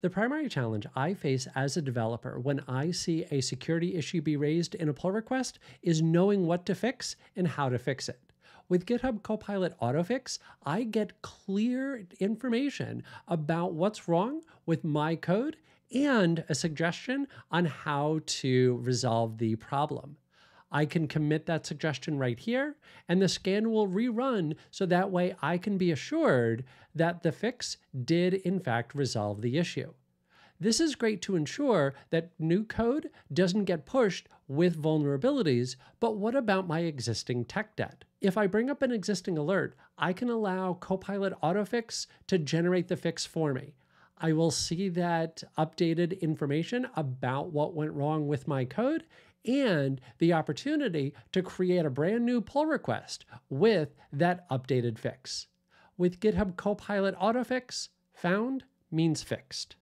The primary challenge I face as a developer when I see a security issue be raised in a pull request is knowing what to fix and how to fix it. With GitHub Copilot Autofix, I get clear information about what's wrong with my code and a suggestion on how to resolve the problem. I can commit that suggestion right here, and the scan will rerun, so that way I can be assured that the fix did in fact resolve the issue. This is great to ensure that new code doesn't get pushed with vulnerabilities, but what about my existing tech debt? If I bring up an existing alert, I can allow Copilot Autofix to generate the fix for me. I will see that updated information about what went wrong with my code, and the opportunity to create a brand new pull request with that updated fix. With GitHub Copilot Autofix, found means fixed.